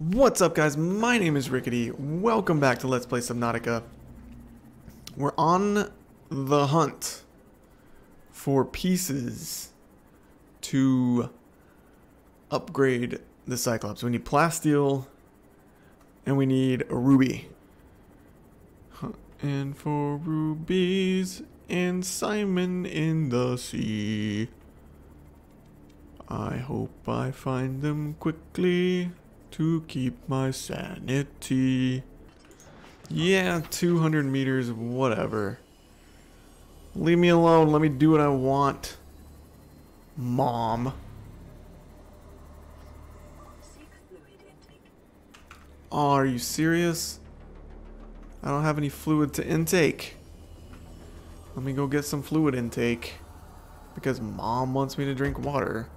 What's up, guys? My name is Rickety. Welcome back to Let's Play Subnautica. We're on the hunt for pieces to upgrade the Cyclops. We need plasteel and we need a ruby. Hunting for rubies and Simon in the sea. I hope I find them quickly to keep my sanity. Yeah, 200 meters, whatever. Leave me alone. Let me do what I want, Mom. Oh, are you serious? I don't have any fluid to intake. Let me go get some fluid intake because Mom wants me to drink water.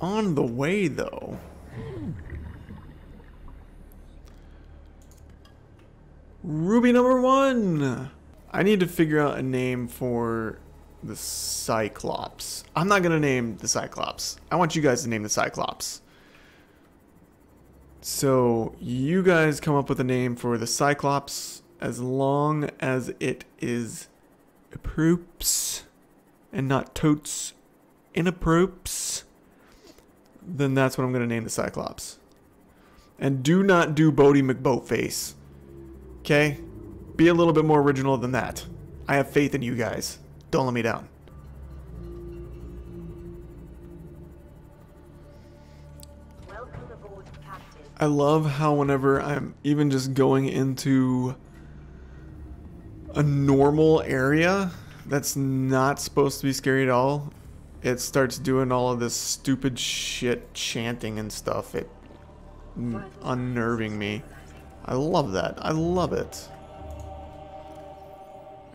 On the way, though. Ruby number one! I need to figure out a name for the Cyclops. I'm not gonna name the Cyclops. I want you guys to name the Cyclops. So you guys come up with a name for the Cyclops as long as it is approps and not totes inapprops. Then that's what I'm gonna name the Cyclops. And do not do Bodie McBoatface. Okay, be a little bit more original than that. I have faith in you guys. Don't let me down. Welcome aboard, Captain. I love how whenever I'm even just going into a normal area that's not supposed to be scary at all, it starts doing all of this stupid shit chanting and stuff. It unnerving me. I love that. I love it.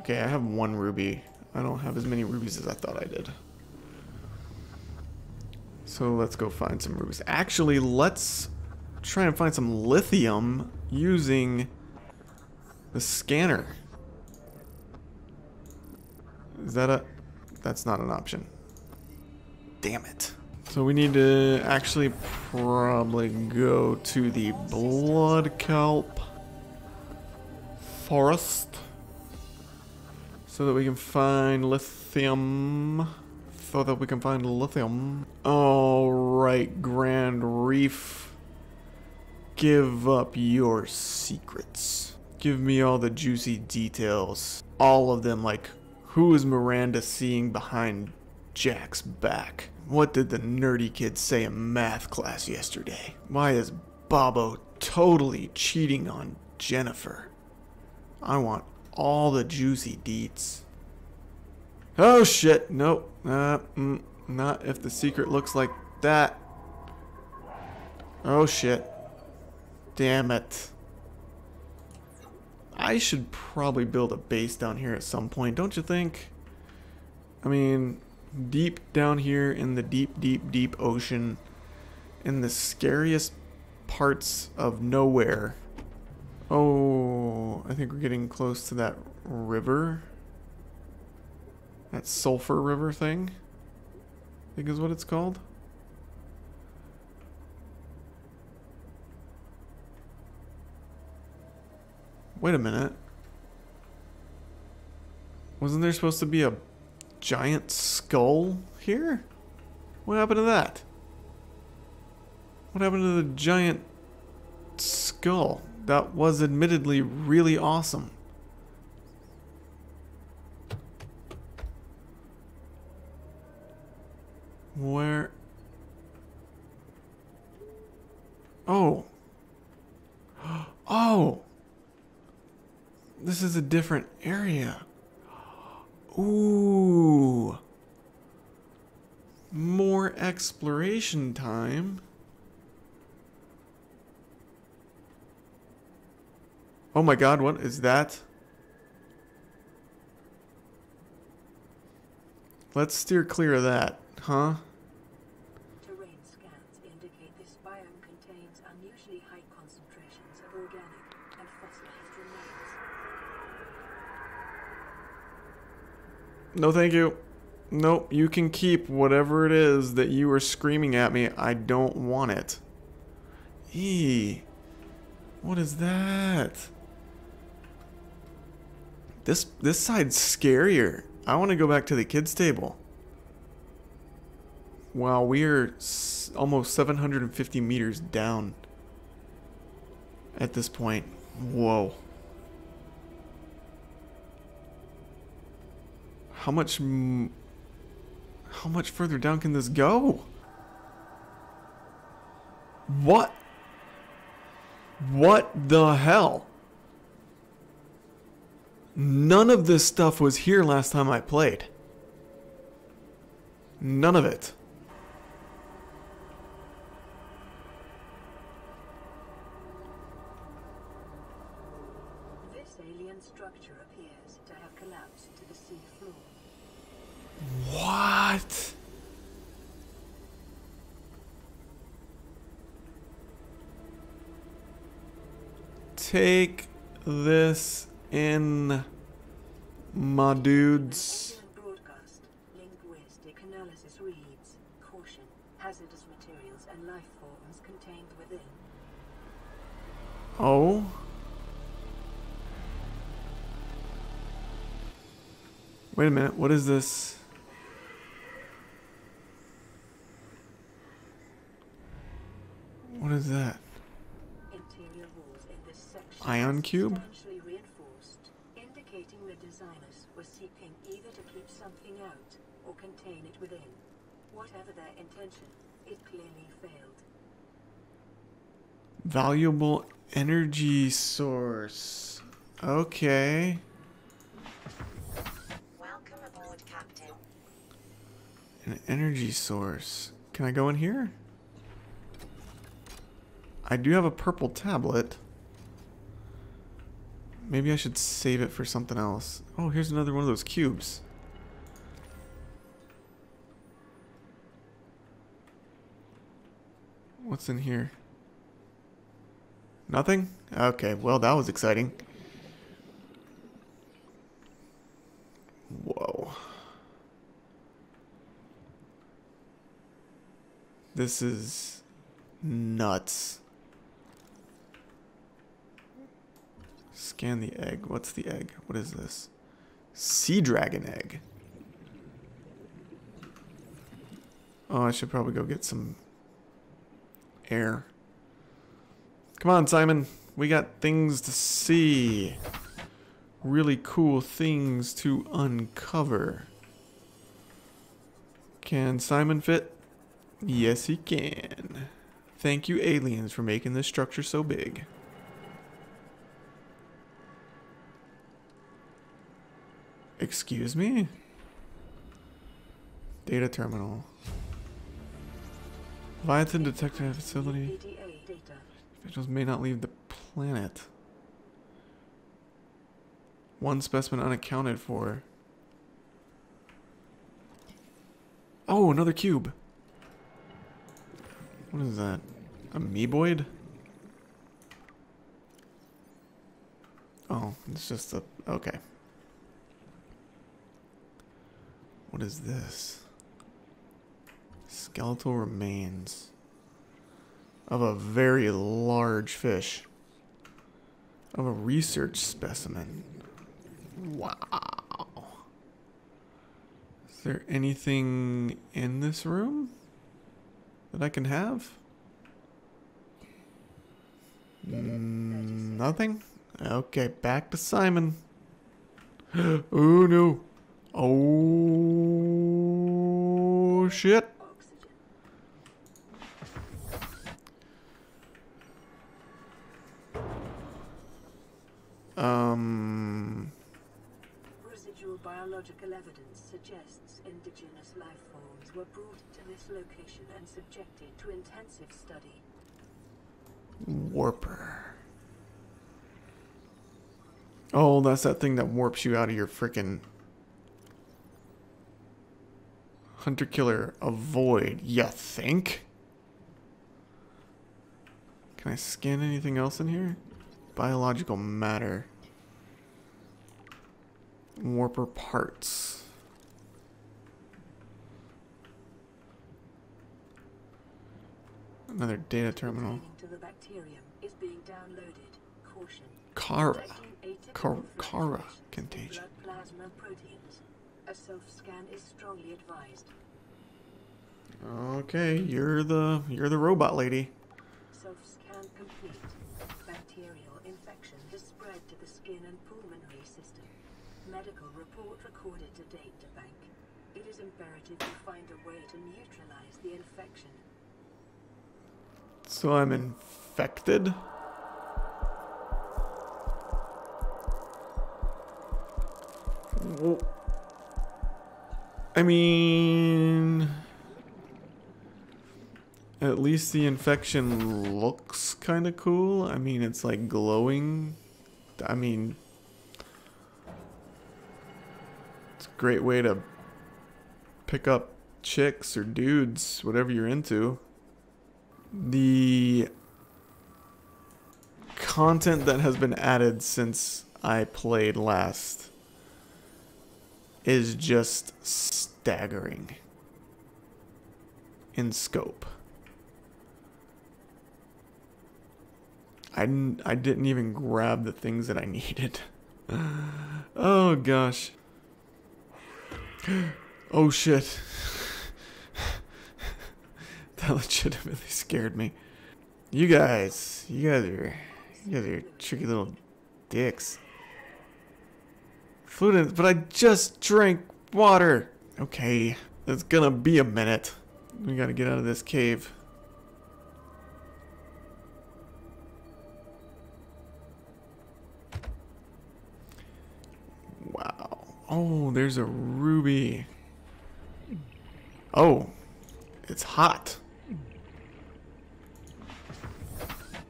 Okay, I have one ruby. I don't have as many rubies as I thought I did. So let's go find some rubies. Actually, let's try and find some lithium using the scanner. Is that a... That's not an option. Damn it. So we need to actually probably go to the Blood Kelp Forest so that we can find lithium. Alright, Grand Reef. Give up your secrets. Give me all the juicy details. All of them, like who is Miranda seeing behind Jack's back? What did the nerdy kid say in math class yesterday? Why is Bobo totally cheating on Jennifer? I want all the juicy deets. Oh shit, nope. Not if the secret looks like that. Oh shit. Damn it. I should probably build a base down here at some point, don't you think? I mean... deep down here in the deep ocean, in the scariest parts of nowhere. Oh, I think we're getting close to that river. That sulfur river thing, I think is what it's called. Wait a minute. Wasn't there supposed to be a giant skull here? What happened to that? What happened to the giant skull? That was admittedly really awesome. Where? Oh. Oh. This is a different area. Ooh, more exploration time. Oh my god, what is that? Let's steer clear of that, huh? Terrain scans indicate this biome contains unusually high concentrations of organic and fossilized remains. No, thank you. Nope, you can keep whatever it is that you are screaming at me. I don't want it. Eee. What is that? This side's scarier. I want to go back to the kids' table. Wow, we're almost 750 meters down at this point. Whoa. How much further down can this go? What? What the hell? None of this stuff was here last time I played. None of it. This alien structure appears to have collapsed to the sea floor. What? Take this in, my dudes. Broadcast. Linguistic analysis reads, caution, hazardous materials and life forms contained within. Oh. Wait a minute, what is this? What is that? Interior walls in this section. Ion cube? Something out or contain it within. Whatever their intention, it clearly failed. Valuable energy source. Okay. Welcome aboard, Captain. An energy source. Can I go in here? I do have a purple tablet. Maybe I should save it for something else. Oh, here's another one of those cubes. What's in here? Nothing? Okay, well that was exciting. Whoa. This is nuts. Scan the egg. What's the egg? What is this? Sea dragon egg. Oh, I should probably go get some air. Come on, Simon. We got things to see. Really cool things to uncover. Can Simon fit? Yes, he can. Thank you, aliens, for making this structure so big. Excuse me? Data terminal. Leviathan detector facility. Officials may not leave the planet. One specimen unaccounted for. Oh, another cube. What is that? Amoeboid? Oh, it's just a... okay. What is this? Skeletal remains of a very large fish. Of a research specimen. Wow. Is there anything in this room that I can have? Nothing? Okay, back to Simon. Oh no. Oh shit. Residual biological evidence suggests indigenous life forms were brought to this location and subjected to intensive study. Warper. Oh, that's that thing that warps you out of your frickin' hunter killer avoid, ya think? Can I scan anything else in here? Biological matter. Warper parts. Another data terminal. To the bacterial bacterium is being downloaded. Caution. Kara contagion. Blood plasma proteins. A self-scan is strongly advised. Okay, you're the robot lady. Self-scan complete. Bacterial infection has spread to the skin and pulmonary system. Medical report recorded to data bank. It is imperative you find a way to neutralize the infection. So I'm infected? I mean, at least the infection looks kind of cool. I mean, it's like glowing. I mean, it's a great way to pick up chicks or dudes, whatever you're into. The content that has been added since I played last is just staggering in scope. I didn't even grab the things that I needed. Oh gosh. Oh shit. That legitimately scared me. You guys are tricky little dicks. Fluid, but I just drank water. Okay, it's gonna be a minute. We gotta get out of this cave. Wow. Oh, there's a ruby. Oh, it's hot.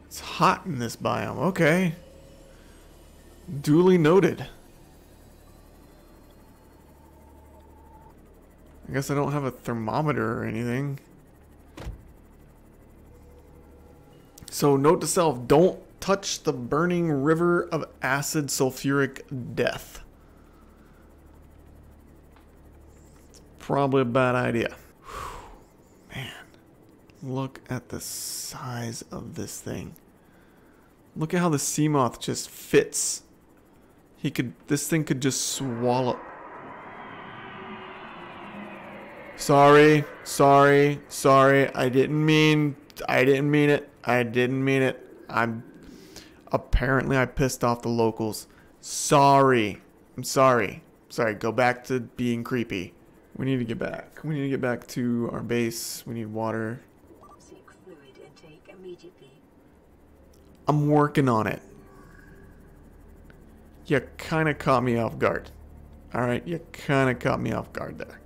It's hot in this biome. Okay. Duly noted. I guess I don't have a thermometer or anything. So note to self, don't touch the burning river of acid sulfuric death. It's probably a bad idea. Whew, man, look at the size of this thing. Look at how the Seamoth just fits. This thing could just swallow. Sorry. I didn't mean it. Apparently I pissed off the locals. Sorry. I'm sorry. Sorry, go back to being creepy. We need to get back. We need to get back to our base. We need water. Seek fluid intake immediately. I'm working on it. You kind of caught me off guard. All right, you kind of caught me off guard there.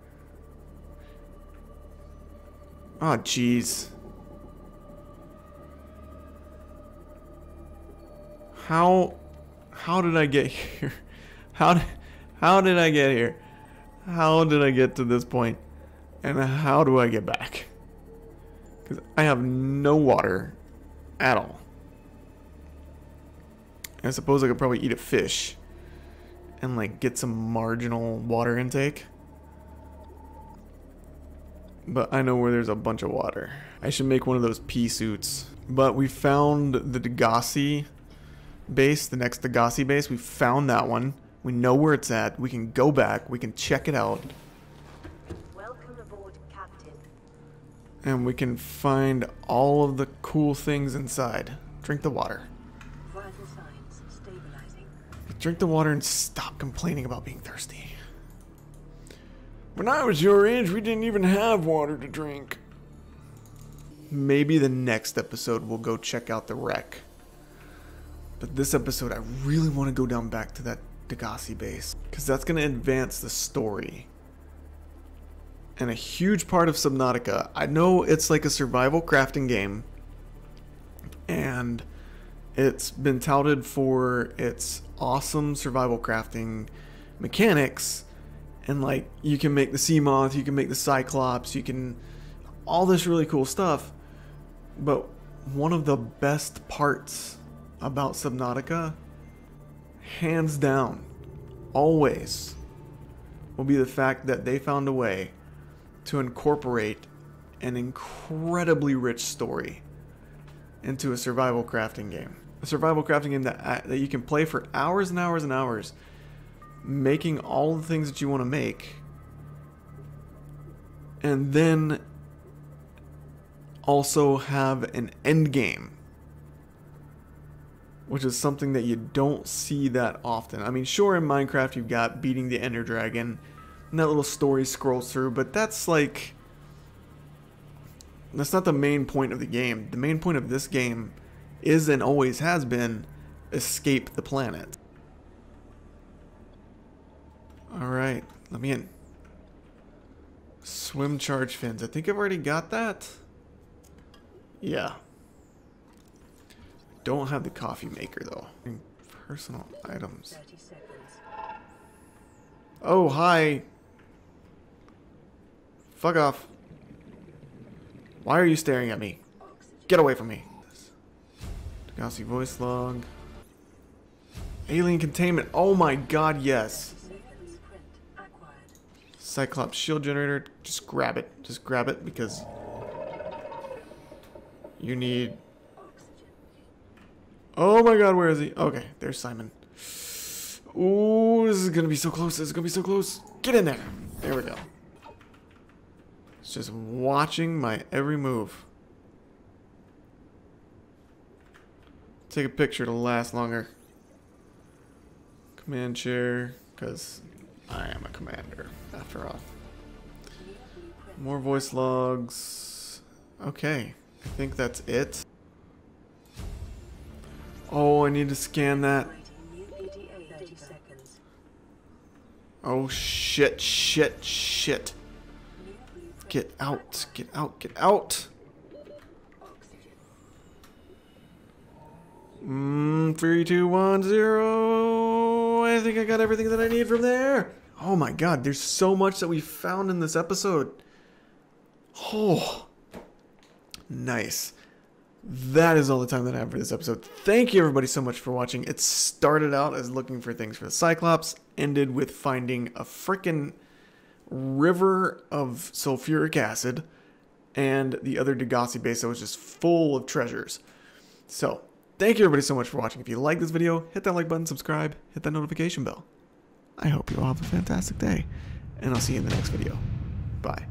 Oh, jeez. How did I get here? How did I get here? How did I get to this point? And how do I get back? Because I have no water at all. I suppose I could probably eat a fish and like get some marginal water intake. But I know where there's a bunch of water. I should make one of those pea suits. But we found the Degasi base, the next Degasi base. We found that one. We know where it's at. We can go back. We can check it out. Welcome aboard, Captain. And we can find all of the cool things inside. Drink the water. Vital signs stabilizing. Drink the water and stop complaining about being thirsty. When I was your age, we didn't even have water to drink. Maybe the next episode we'll go check out the wreck. But this episode, I really want to go down back to that Degasi base. Because that's going to advance the story. And a huge part of Subnautica. I know it's like a survival crafting game. And it's been touted for its awesome survival crafting mechanics. And like, you can make the Seamoth, you can make the Cyclops, you can, all this really cool stuff. But one of the best parts about Subnautica, hands down, always, will be the fact that they found a way to incorporate an incredibly rich story into a survival crafting game. A survival crafting game that you can play for hours and hours and hours, making all the things that you want to make, and then also have an end game, which is something that you don't see that often. I mean, sure, in Minecraft you've got beating the Ender dragon, and that little story scrolls through, but that's like, that's not the main point of the game. The main point of this game is, and always has been, escape the planet. Alright, let me in. Swim charge fins. I think I've already got that. Yeah. Don't have the coffee maker though. Personal items. Oh, hi. Fuck off. Why are you staring at me? Get away from me. Degasi voice log. Alien containment. Oh my god, yes. Cyclops shield generator. Just grab it. Just grab it because you need... Oh my god, where is he? Okay, there's Simon. Ooh, this is gonna be so close. This is gonna be so close. Get in there. There we go. It's just watching my every move. Take a picture to last longer. Command chair, because I am a commander, after all. More voice logs. Okay, I think that's it. Oh, I need to scan that. Oh, shit, shit, shit. Get out, get out, get out. Three, two, 1, 0. I think I got everything that I need from there. Oh my god, there's so much that we found in this episode. Oh, nice. That is all the time that I have for this episode. Thank you everybody so much for watching. It started out as looking for things for the Cyclops, ended with finding a frickin' river of sulfuric acid, and the other Degasi base that was just full of treasures. So, thank you everybody so much for watching. If you like this video, hit that like button, subscribe, hit that notification bell. I hope you all have a fantastic day, and I'll see you in the next video. Bye.